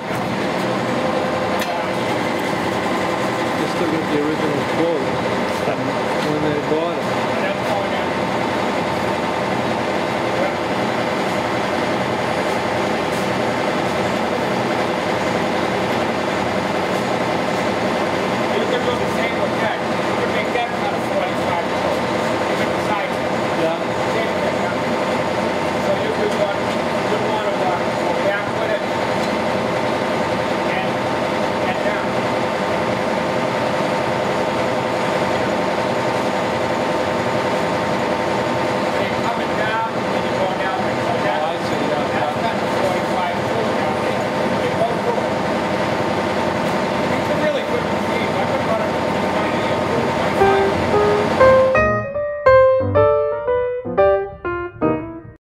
but just look at the original quote when they bought it.